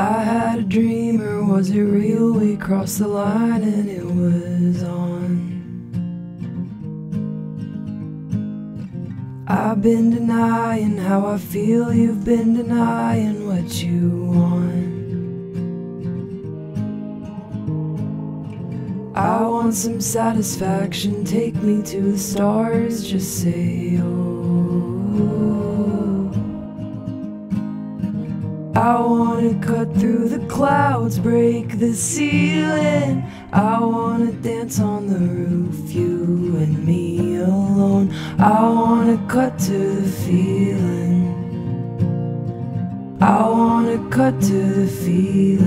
I had a dream, or was it real? We crossed the line and it was on. I've been denying how I feel, you've been denying what you want. I want some satisfaction, take me to the stars, just say oh. I wanna cut through the clouds, break the ceiling. I wanna dance on the roof, you and me alone. I wanna cut to the feeling. I wanna cut to the feeling.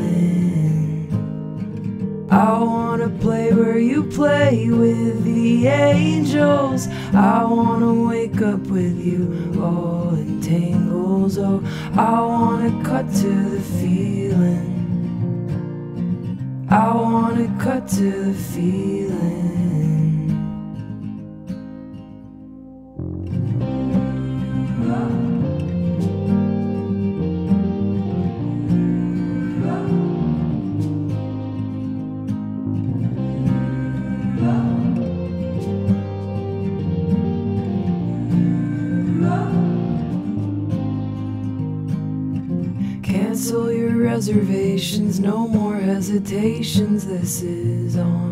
I wanna play where you play with the angels. I wanna wake up with you all in tangles. Oh, I wanna cut to the feeling. I wanna cut to the feeling. Cancel your reservations, no more hesitations, this is on.